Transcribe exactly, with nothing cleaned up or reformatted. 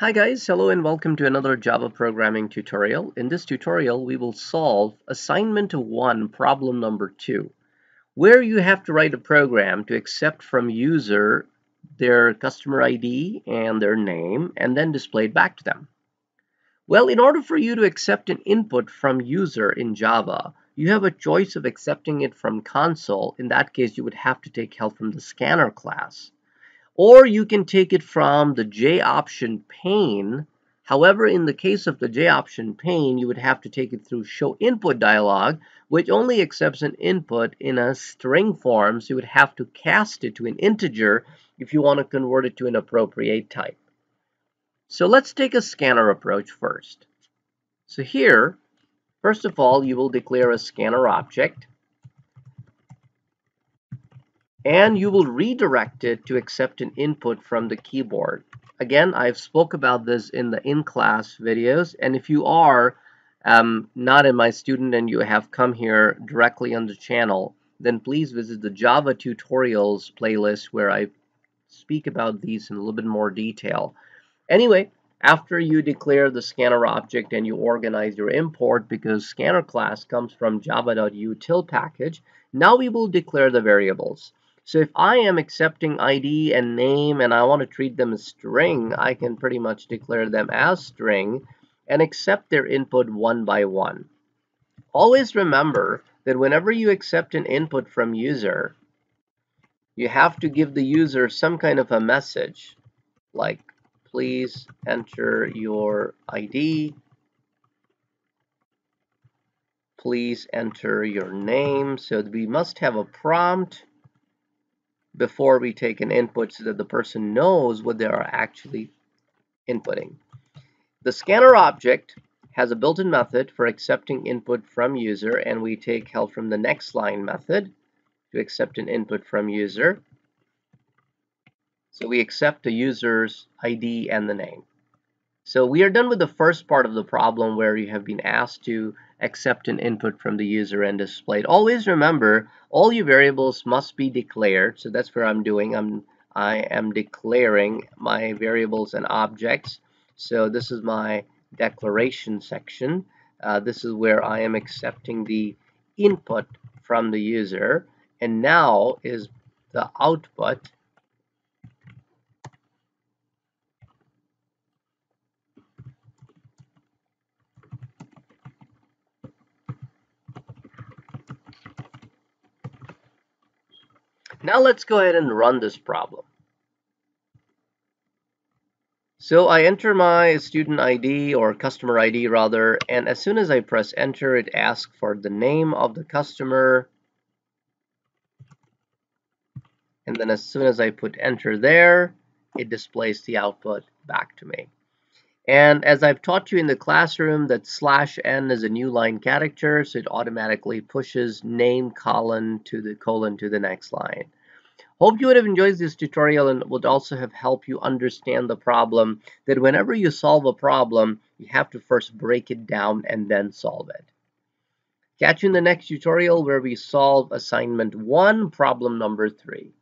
Hi guys, hello and welcome to another Java programming tutorial. In this tutorial, we will solve assignment one, problem number two, where you have to write a program to accept from user their customer I D and their name and then display it back to them. Well, in order for you to accept an input from user in Java, you have a choice of accepting it from console. In that case, you would have to take help from the Scanner class. Or you can take it from the JOptionPane. However, in the case of the JOptionPane, you would have to take it through ShowInputDialog, which only accepts an input in a string form, so you would have to cast it to an integer if you want to convert it to an appropriate type. So let's take a scanner approach first. So here, first of all, you will declare a scanner object, and you will redirect it to accept an input from the keyboard. Again, I've spoke about this in the in-class videos, and if you are um, not in my student and you have come here directly on the channel, then please visit the Java tutorials playlist where I speak about these in a little bit more detail. Anyway, after you declare the scanner object and you organize your import, because scanner class comes from java.util package, now we will declare the variables. So if I am accepting I D and name and I want to treat them as string, I can pretty much declare them as string and accept their input one by one. Always remember that whenever you accept an input from user, you have to give the user some kind of a message like, please enter your I D, please enter your name. So we must have a prompt before we take an input so that the person knows what they are actually inputting. The scanner object has a built-in method for accepting input from user, and we take help from the next line method to accept an input from user. So we accept the user's I D and the name. So we are done with the first part of the problem where you have been asked to accept an input from the user and display it. Always remember, all your variables must be declared. So that's where I'm doing. I'm, I am declaring my variables and objects. So this is my declaration section. Uh, this is where I am accepting the input from the user. And now is the output. Now let's go ahead and run this problem. So I enter my student I D or customer I D rather, and as soon as I press enter, it asks for the name of the customer. And then as soon as I put enter there, it displays the output back to me. And as I've taught you in the classroom, that slash n is a new line character, so it automatically pushes name colon to the colon to the next line. Hope you would have enjoyed this tutorial and would also have helped you understand the problem, that whenever you solve a problem, you have to first break it down and then solve it. Catch you in the next tutorial where we solve assignment one, problem number three.